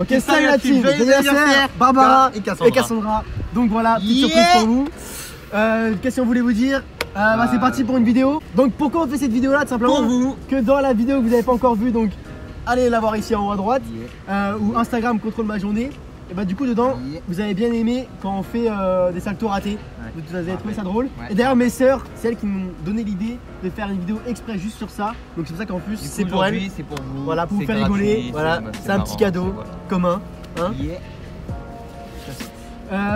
Ok, salut la team, Barbara et Cassandra. Donc voilà, petite surprise pour vous. Qu'est-ce qu'on voulait vous dire? C'est parti pour une vidéo. Donc pourquoi on fait cette vidéo là? Tout simplement pour vous. Que dans la vidéo que vous n'avez pas encore vue, donc allez la voir ici en haut à droite, ou Instagram contrôle ma journée. Et bah du coup dedans, vous avez bien aimé quand on fait des saltos ratés, vous avez trouvé ça drôle. Et d'ailleurs mes sœurs, c'est elles qui m'ont donné l'idée de faire une vidéo exprès juste sur ça. Donc c'est pour ça qu'en plus c'est pour elles, c'est pour vous, voilà, pour vous faire rigoler, voilà, c'est un petit cadeau commun. Hein,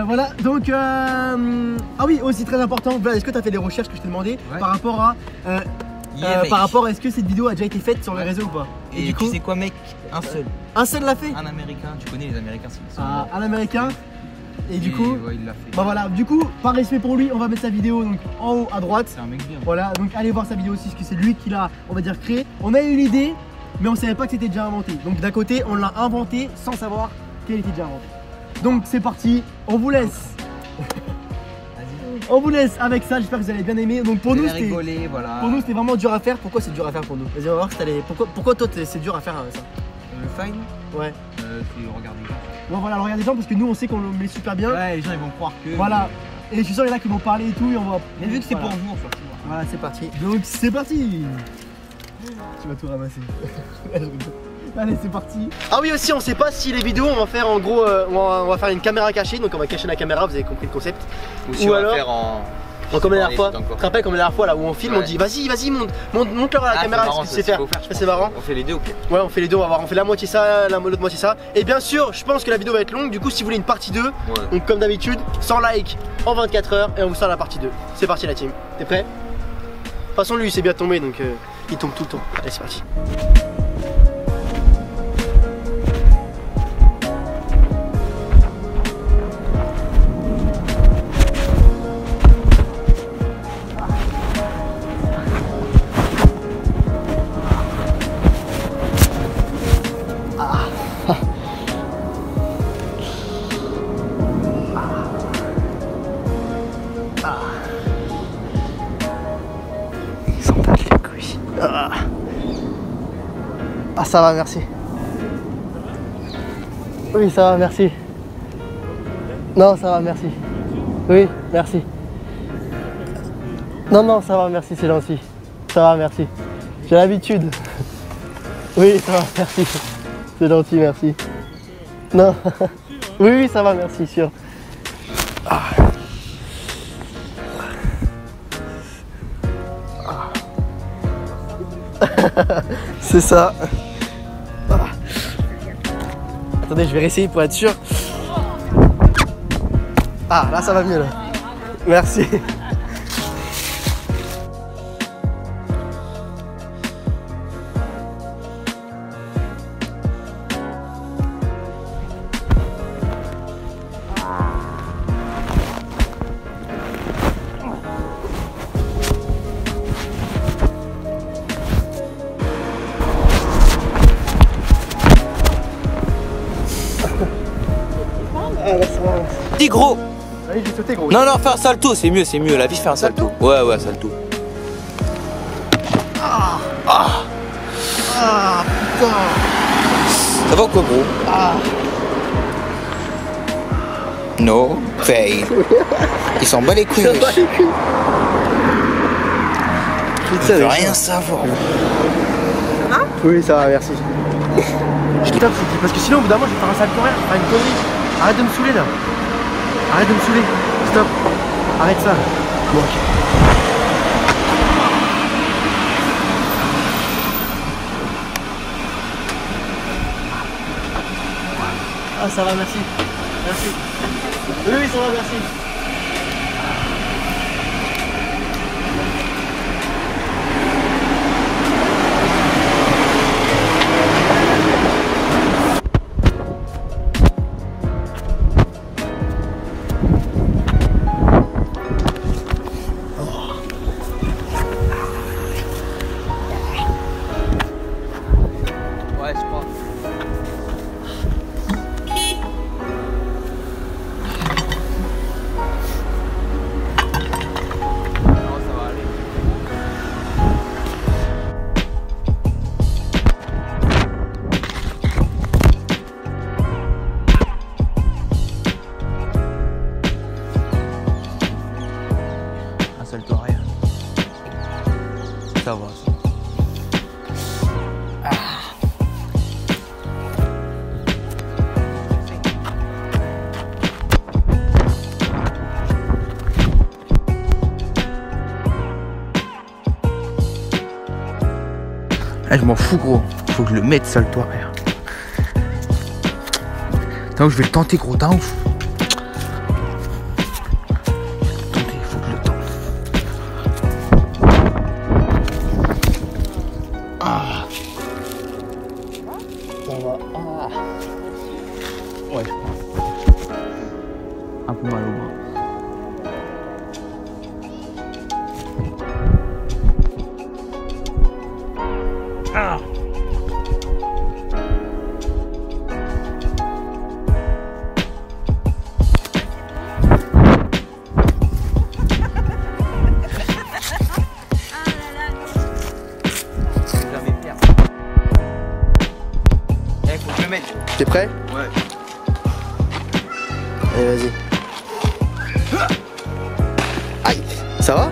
voilà, donc ah oui, aussi très important, Vlad, est-ce que tu as fait des recherches que je t'ai demandé par rapport à est-ce que cette vidéo a déjà été faite sur le réseau ou pas? Et du coup, tu sais quoi mec, un seul l'a fait. Un américain, tu connais les américains, c'est un américain. Et du coup, ouais, il l'a fait. Bah voilà, du coup, par respect pour lui, on va mettre sa vidéo donc en haut à droite. C'est un mec bien. Voilà, donc allez voir sa vidéo aussi, parce que c'est lui qui l'a, on va dire, créé. On a eu l'idée, mais on savait pas que c'était déjà inventé. Donc d'un côté, on l'a inventé sans savoir qu'elle était déjà inventée. Donc c'est parti, on vous laisse. On vous laisse avec ça, j'espère que vous allez bien aimer. Donc pour nous c'était vraiment dur à faire. Pourquoi c'est dur à faire pour nous? Vas-y, on va voir si t'as les... Pourquoi toi c'est dur à faire ça? Le fine? Ouais. C'est le regard des gens. Ouais, voilà, le regard des gens, parce que nous on sait qu'on le met super bien. Ouais, les gens ils vont croire que... Voilà. Et je suis sûr il y en a qui vont parler et tout et on va... Mais vu que c'est pour vous, on va partir. Voilà, c'est parti. Donc c'est parti. Tu vas tout ramasser. Allez, c'est parti. Ah oui, aussi on sait pas si les vidéos on va faire en gros on va faire une caméra cachée, donc on va cacher la caméra, vous avez compris le concept. Ou si on va faire en... Comme la dernière fois, tu te rappelles comme la dernière fois là où on filme, on dit vas-y montre-leur à la caméra ce que tu sais faire. C'est marrant. On fait les deux ou okay. Ouais, on fait les deux, on va voir, on fait la moitié ça, l'autre moitié ça. Et bien sûr je pense que la vidéo va être longue, du coup si vous voulez une partie 2, donc comme d'habitude 100 likes en 24 heures et on vous sort la partie 2. C'est parti la team, t'es prêt? De toute façon lui il s'est bien tombé donc il tombe tout le temps. Allez c'est parti. Ah ça va, merci. Oui ça va, merci. Non ça va, merci. Oui, merci. Non ça va, merci, c'est gentil. Ça va, merci. J'ai l'habitude. Oui ça va, merci. C'est gentil, merci. Non. Oui ça va, merci, sûr. C'est ça. Attendez, je vais réessayer pour être sûr. Ah, là ça va mieux là. Merci. Dis gros. Allez, j'ai sauté gros. Non, fais un salto, c'est mieux, c'est mieux. La vie fait un salto. Ouais, salto. Ah putain. Ça va ou quoi gros? No fail. Il s'en bat les couilles. Je veux rien savoir. Hein? Oui, ça va, merci. Putain, parce que sinon au bout d'un moment je vais faire un salto arrière, je vais faire une connerie. Arrête de me saouler là. Arrête de me saouler. Stop. Arrête ça. Bon, ok. Ah ça va, merci. Merci. Oui ça va, merci. ça va. Ah, je m'en fous gros, faut que je le mette ça le toit. Putain, je vais le tenter gros, t'as ouf. Attendez, faut que je le tente. Ah. Ça va. Ah. Ouais. Un peu mal au bras. Ah. Eh, faut que je le mette. T'es prêt? Ouais. Allez, vas-y. Aïe, ça va?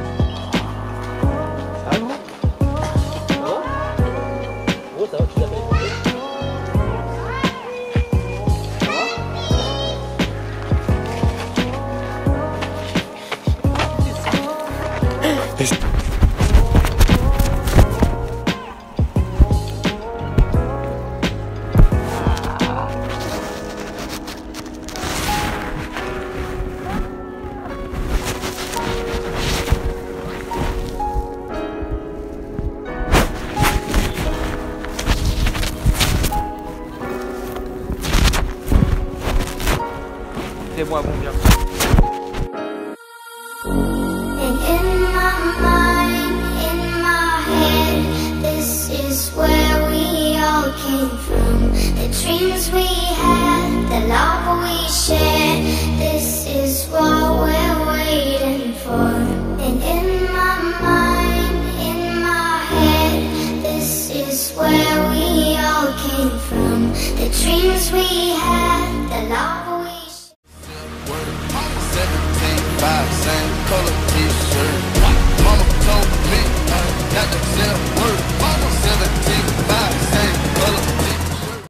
C'est bon, bon, bien. The dreams we had, the love